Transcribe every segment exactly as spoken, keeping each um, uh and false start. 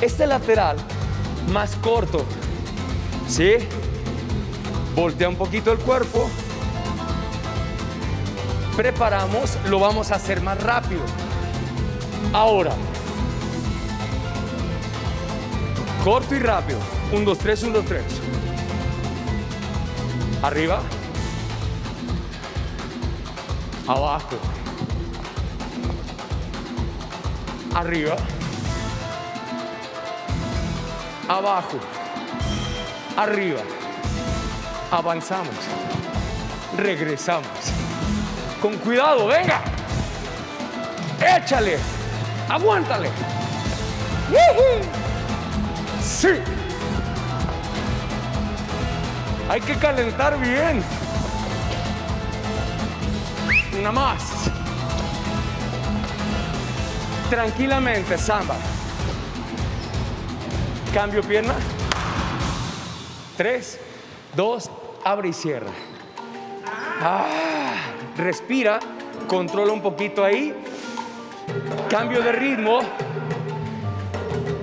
este lateral más corto, ¿sí? Voltea un poquito el cuerpo. Preparamos, lo vamos a hacer más rápido. Ahora. Corto y rápido. uno, dos, tres, uno, dos, tres. Arriba. Abajo. Arriba. Abajo. Arriba. Avanzamos. Regresamos. Con cuidado, venga. Échale. Aguántale. ¡Yuhu! Sí. Hay que calentar bien. Una más. Tranquilamente, samba. Cambio pierna. Tres, dos, abre y cierra. Ah, respira, controla un poquito ahí. Cambio de ritmo.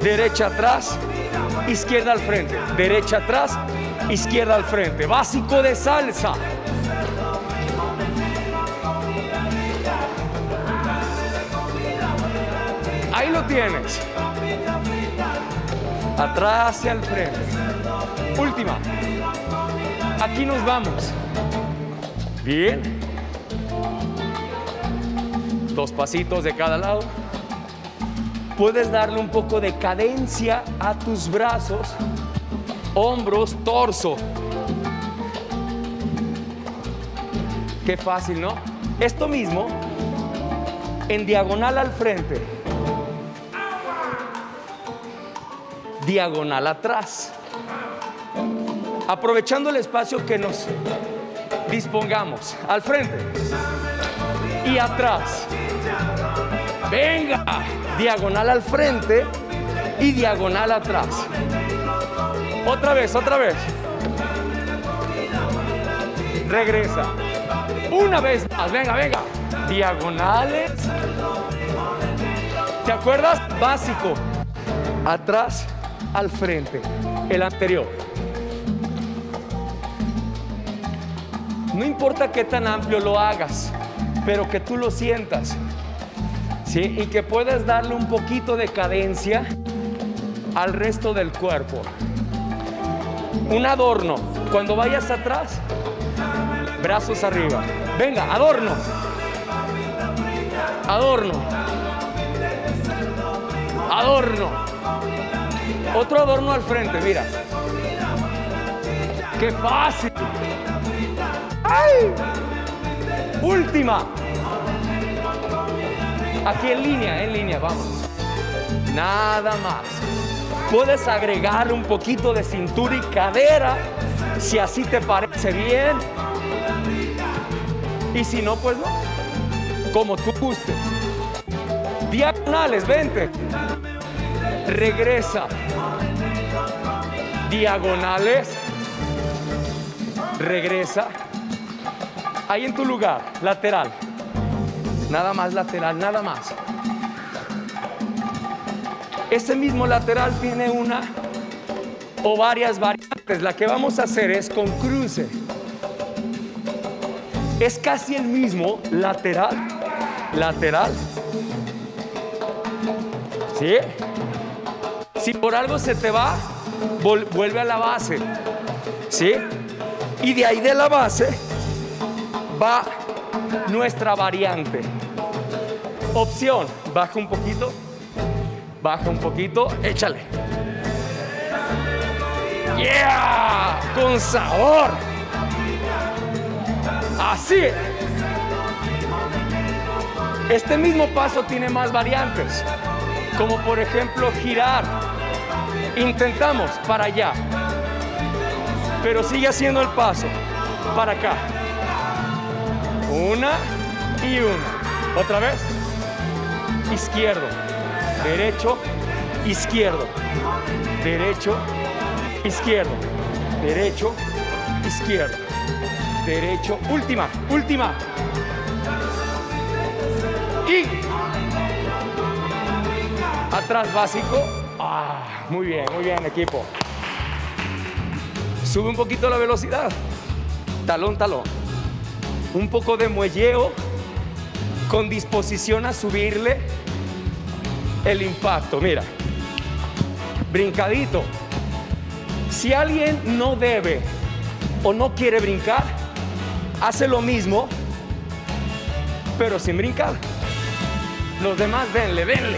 Derecha atrás, izquierda al frente. Derecha atrás, izquierda al frente. Básico de salsa. Ahí lo tienes. Atrás hacia el frente. Última. Aquí nos vamos. Bien. Dos pasitos de cada lado. Puedes darle un poco de cadencia a tus brazos, hombros, torso. Qué fácil, ¿no? Esto mismo, en diagonal al frente. Diagonal atrás. Aprovechando el espacio que nos dispongamos. Al frente. Y atrás. Venga. Diagonal al frente y diagonal atrás. Otra vez, otra vez. Regresa. Una vez más. Venga, venga. Diagonales. ¿Te acuerdas? Básico. Atrás, al frente. El anterior. No importa qué tan amplio lo hagas, pero que tú lo sientas, ¿sí? Y que puedas darle un poquito de cadencia al resto del cuerpo. Un adorno. Cuando vayas atrás, brazos arriba. Venga, adorno. Adorno. Adorno. Otro adorno al frente, mira. ¡Qué fácil! ¡Ay! Última. Aquí en línea, en línea, vamos. Nada más. Puedes agregar un poquito de cintura y cadera, si así te parece bien. Y si no, pues no. Como tú gustes. Diagonales, vente. Regresa. Diagonales. Regresa. Ahí en tu lugar. Lateral. Nada más lateral, nada más. Ese mismo lateral tiene una o varias variantes. La que vamos a hacer es con cruce. Es casi el mismo lateral. Lateral. ¿Sí? Si por algo se te va, vuelve a la base, ¿sí? Y de ahí de la base va nuestra variante. Opción, baja un poquito, baja un poquito, échale. ¡Yeah! ¡Con sabor! Así. Este mismo paso tiene más variantes, como por ejemplo girar. Intentamos para allá, pero sigue haciendo el paso para acá. Una y una. Otra vez. Izquierdo, derecho, izquierdo, derecho, izquierdo, derecho, izquierdo, derecho. Última, última. Y atrás básico. Ah, muy bien, muy bien, equipo. Sube un poquito la velocidad. Talón, talón. Un poco de muelleo con disposición a subirle el impacto. Mira. Brincadito. Si alguien no debe o no quiere brincar, hace lo mismo, pero sin brincar. Los demás, denle, denle.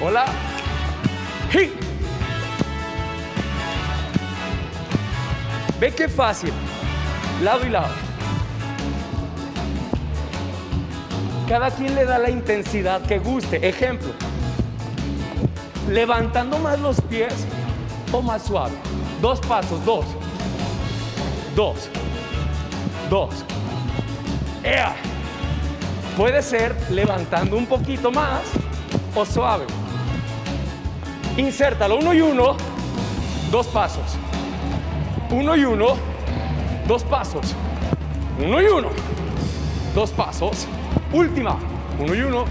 Hola. ¡Hey! Ve qué fácil. Lado y lado. Cada quien le da la intensidad que guste. Ejemplo. Levantando más los pies o más suave. Dos pasos. Dos. Dos. Dos. ¡Ea! Puede ser levantando un poquito más o suave. Insértalo. Uno y uno. Dos pasos. Uno y uno. Dos pasos. Uno y uno. Dos pasos. Última. Uno y uno.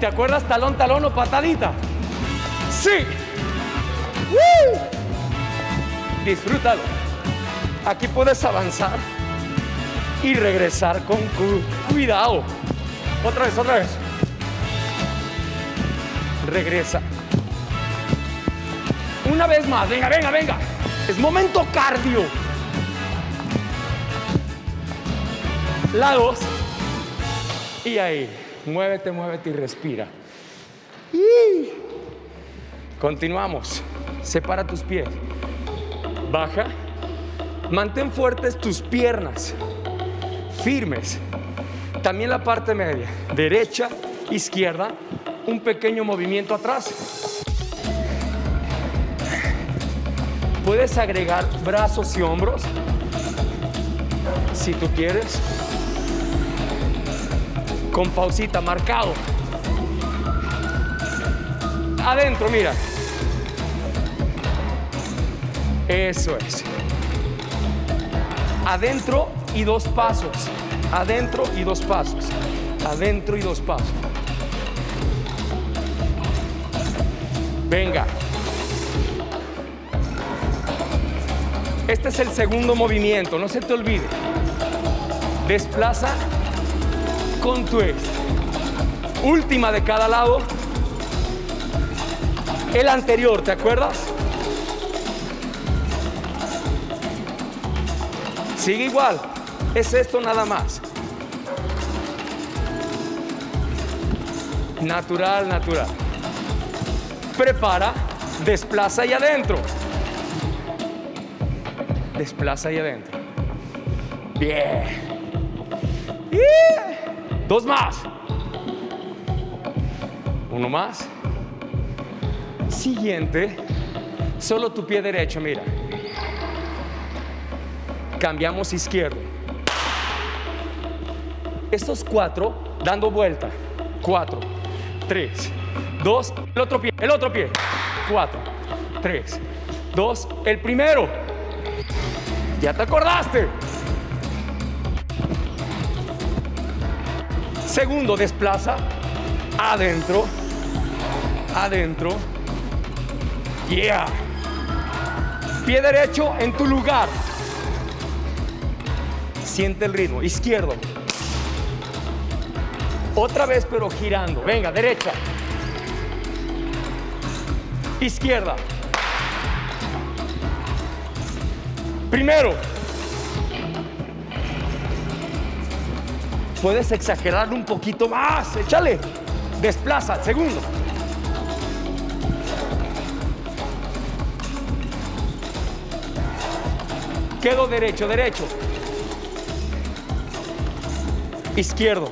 ¿Te acuerdas talón, talón o patadita? ¡Sí! ¡Woo! Disfrútalo. Aquí puedes avanzar y regresar con cuidado. Otra vez, otra vez. Regresa. Una vez más. Venga, venga, venga. Es momento cardio. Lados. Y ahí. Muévete, muévete y respira. Y... continuamos. Separa tus pies. Baja. Mantén fuertes tus piernas. Firmes. También la parte media. Derecha, izquierda. Un pequeño movimiento atrás. Puedes agregar brazos y hombros si tú quieres. Con pausita, marcado. Adentro, mira. Eso es. Adentro y dos pasos. Adentro y dos pasos. Adentro y dos pasos. Venga. Este es el segundo movimiento, no se te olvide. Desplaza con twist. Última de cada lado. El anterior, ¿te acuerdas? Sigue igual. Es esto nada más. Natural, natural. Prepara, desplaza y adentro. Desplaza ahí adentro. Bien. Yeah. Dos más. Uno más. Siguiente. Solo tu pie derecho, mira. Cambiamos izquierdo. Estos cuatro dando vuelta. Cuatro. Tres. Dos. El otro pie. El otro pie. Cuatro. Tres. Dos. El primero. ¡Ya te acordaste! Segundo, desplaza. Adentro. Adentro. ¡Yeah! Pie derecho en tu lugar. Siente el ritmo. Izquierdo. Otra vez, pero girando. Venga, derecha. Izquierda. Primero, puedes exagerar un poquito más, échale, desplaza, segundo. Quedo derecho, derecho. Izquierdo.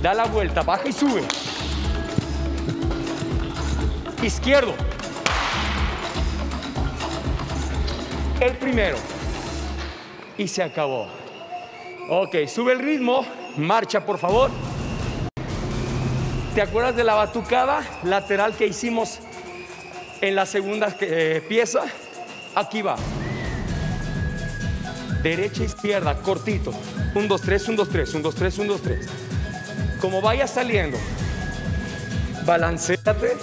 Da la vuelta, baja y sube. Izquierdo. El primero. Y se acabó. Ok, sube el ritmo. Marcha, por favor. ¿Te acuerdas de la batucada lateral que hicimos en la segunda eh, pieza? Aquí va. Derecha, izquierda, cortito. Un, dos, tres, un, dos, tres, un, dos, tres, un, dos, tres. Como vaya saliendo. balancéate,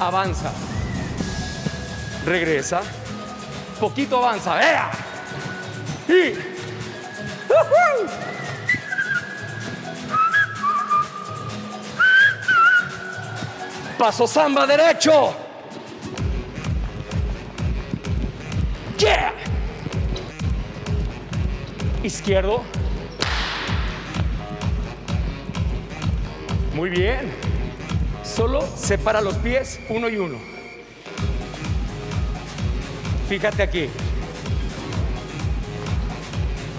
avanza, regresa, poquito avanza, vea, y ¡uh-huh! Paso samba derecho, yeah, izquierdo, muy bien, solo separa los pies uno y uno, fíjate aquí,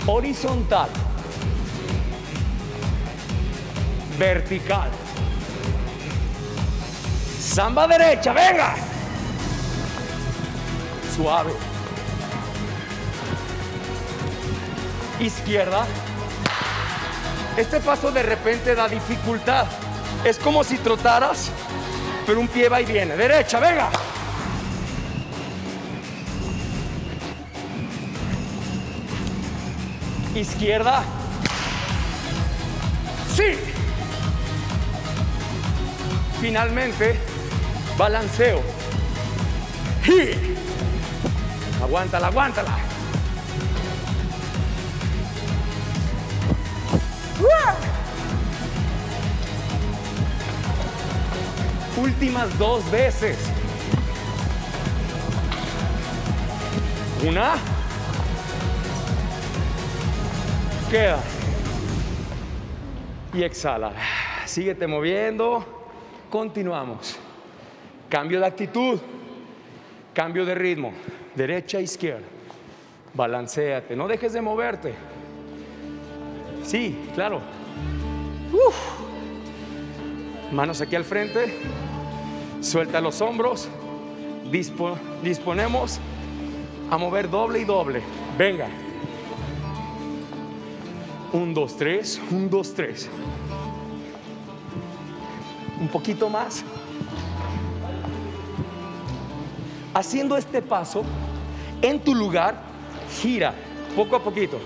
horizontal, vertical, samba derecha, venga, suave, izquierda. Este paso de repente da dificultad, es como si trotaras, pero un pie va y viene, derecha, venga, izquierda, sí, finalmente balanceo, y aguántala, aguántala, ¡uh! Últimas dos veces, una, queda, y exhala, síguete moviendo, continuamos, cambio de actitud, cambio de ritmo, derecha, izquierda, balanceate, no dejes de moverte, sí, claro, uf. Manos aquí al frente, suelta los hombros, dispo, disponemos a mover doble y doble, venga, un, dos, tres, un, dos, tres. Un poquito más. Haciendo este paso, en tu lugar, gira, poco a poquito.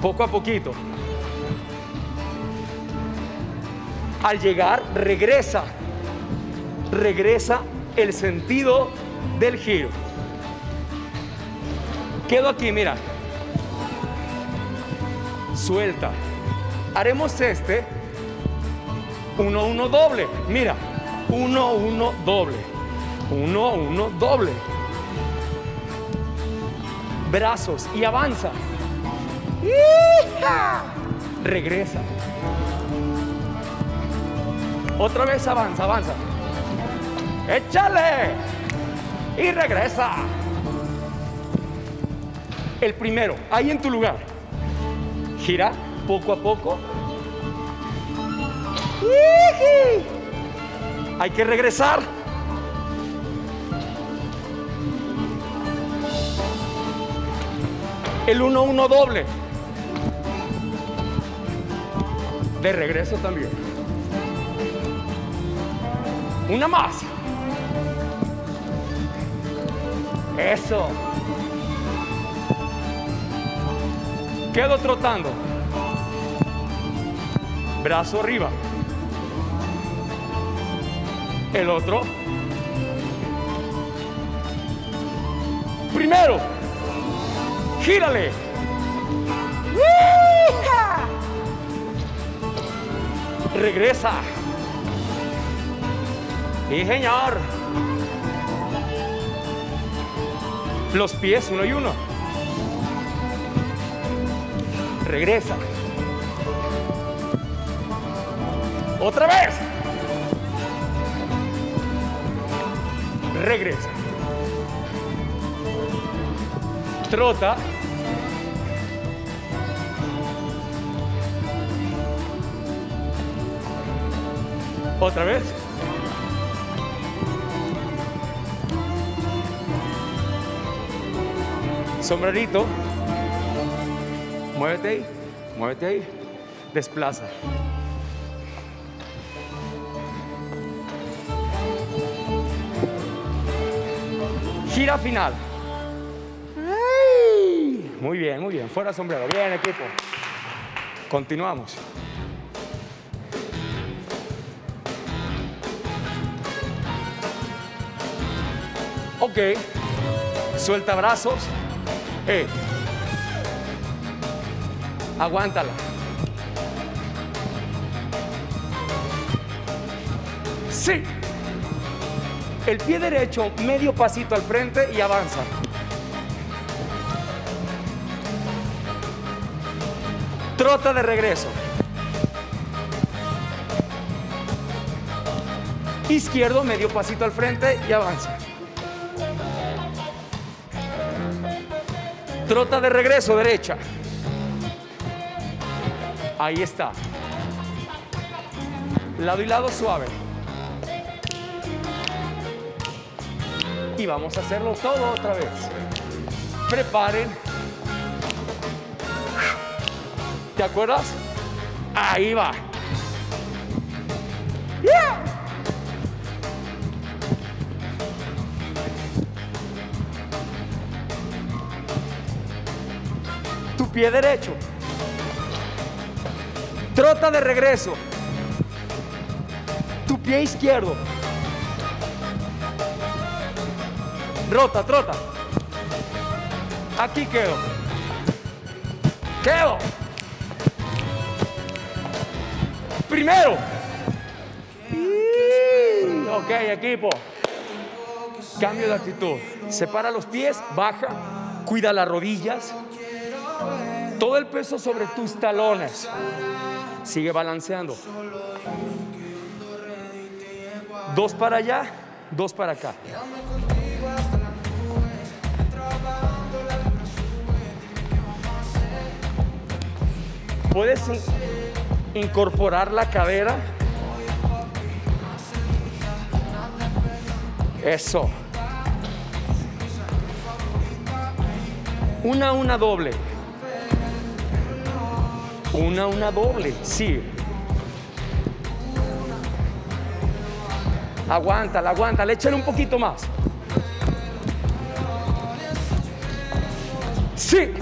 Poco a poquito. Al llegar, regresa. Regresa el sentido del giro. Quedo aquí, mira. Suelta. Haremos este uno uno doble. Mira, uno uno doble. uno uno doble. Brazos y avanza. ¡Hija! Regresa. Otra vez avanza, avanza. ¡Échale! Y regresa. El primero, ahí en tu lugar. Gira poco a poco. Hay que regresar. El uno uno doble. De regreso también. Una más. Eso. Quedo trotando, brazo arriba, el otro, primero, gírale, ¡hija! Regresa, y señor, los pies uno y uno. Regresa. Otra vez. Regresa. Trota. Otra vez. Sombrerito. Muévete ahí, muévete ahí, desplaza. Gira final. Muy bien, muy bien, fuera sombrero, bien equipo. Continuamos. Ok. Suelta brazos. Eh. Aguántala. Sí. El pie derecho, medio pasito al frente y avanza. Trota de regreso. Izquierdo, medio pasito al frente y avanza. Trota de regreso, derecha. Ahí está. Lado y lado suave. Y vamos a hacerlo todo otra vez. Preparen. ¿Te acuerdas? Ahí va. Yeah. Tu pie derecho. Trota de regreso. Tu pie izquierdo. Trota, trota. Aquí quedo. Quedo. Primero. Y... Ok, equipo. Cambio de actitud. Separa los pies, baja, cuida las rodillas. Todo el peso sobre tus talones. Sigue balanceando. Dos para allá, dos para acá. Puedes incorporar la cadera. Eso. Una, una doble. Una, una doble. Sí. Aguántala, aguántala. Échale un poquito más. Sí.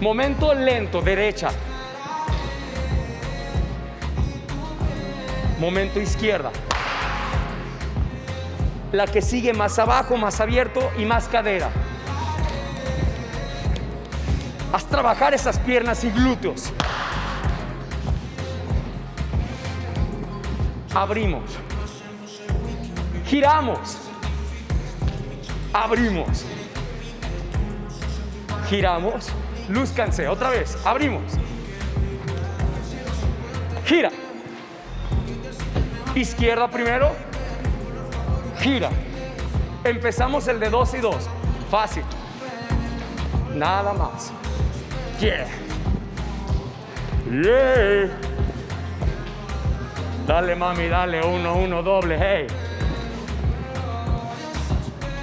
Momento lento, derecha. Momento izquierda. La que sigue más abajo, más abierto y más cadera. Haz trabajar esas piernas y glúteos. Abrimos. Giramos. Abrimos. Giramos. Lúzcanse, otra vez, abrimos. Gira. Izquierda primero. Gira. Empezamos el de dos y dos. Fácil. Nada más. Yeah. Yeah. Dale, mami, dale. Uno, uno, doble. Hey.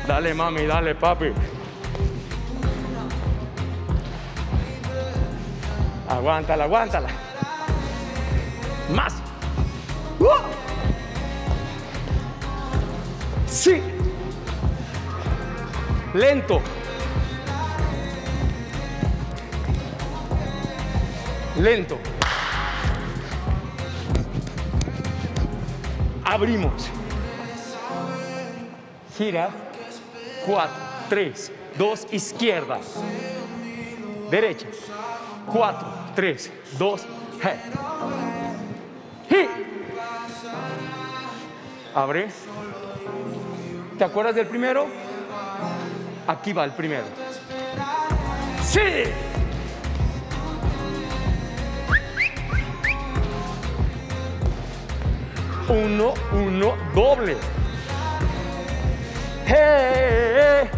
Dale, mami, dale, papi. Aguántala, aguántala. Más. ¡Uh! Sí. Lento. Lento. Abrimos. Gira. Cuatro, tres, dos, izquierda. Derecha. Cuatro. Tres, dos, hey. Hey. Abre. ¿Te acuerdas del primero? Aquí va el primero. ¡Sí! Uno, uno, doble. ¡Hey!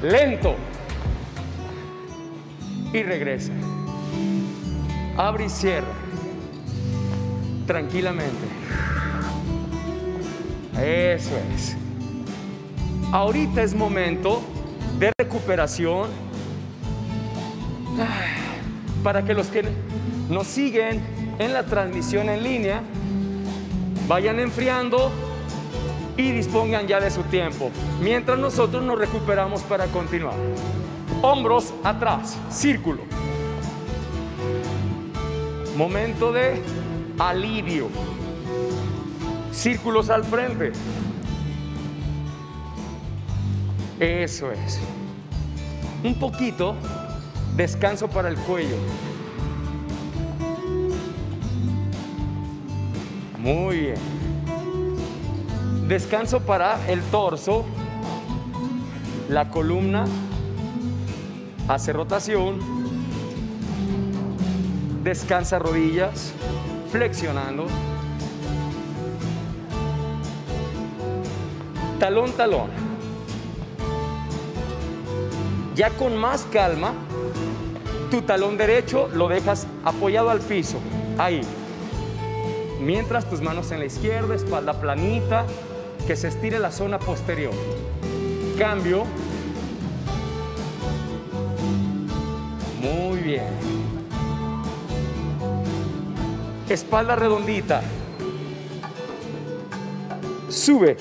Lento. Y regresa. Abre y cierra. Tranquilamente. Eso es. Ahorita es momento de recuperación. Para que los que nos siguen en la transmisión en línea vayan enfriando y dispongan ya de su tiempo, mientras nosotros nos recuperamos para continuar. Hombros atrás, círculo. Momento de alivio. Círculos al frente. Eso es. Un poquito descanso para el cuello. Muy bien. Descanso para el torso, la columna hace rotación, descansa rodillas, flexionando. Talón, talón. Ya con más calma, tu talón derecho lo dejas apoyado al piso, ahí. Mientras tus manos en la izquierda, espalda planita, que se estire la zona posterior. Cambio. Muy bien. Espalda redondita. Sube.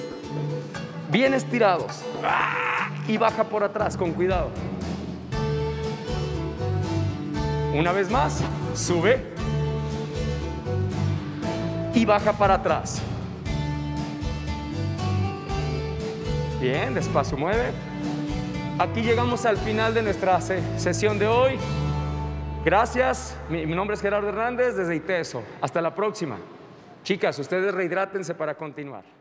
Bien estirados. Y baja por atrás, con cuidado. Una vez más, sube. Y baja para atrás. Bien, despacio mueve. Aquí llegamos al final de nuestra sesión de hoy. Gracias. Mi, mi nombre es Gerardo Hernández desde Iteso. Hasta la próxima. Chicas, ustedes rehidrátense para continuar.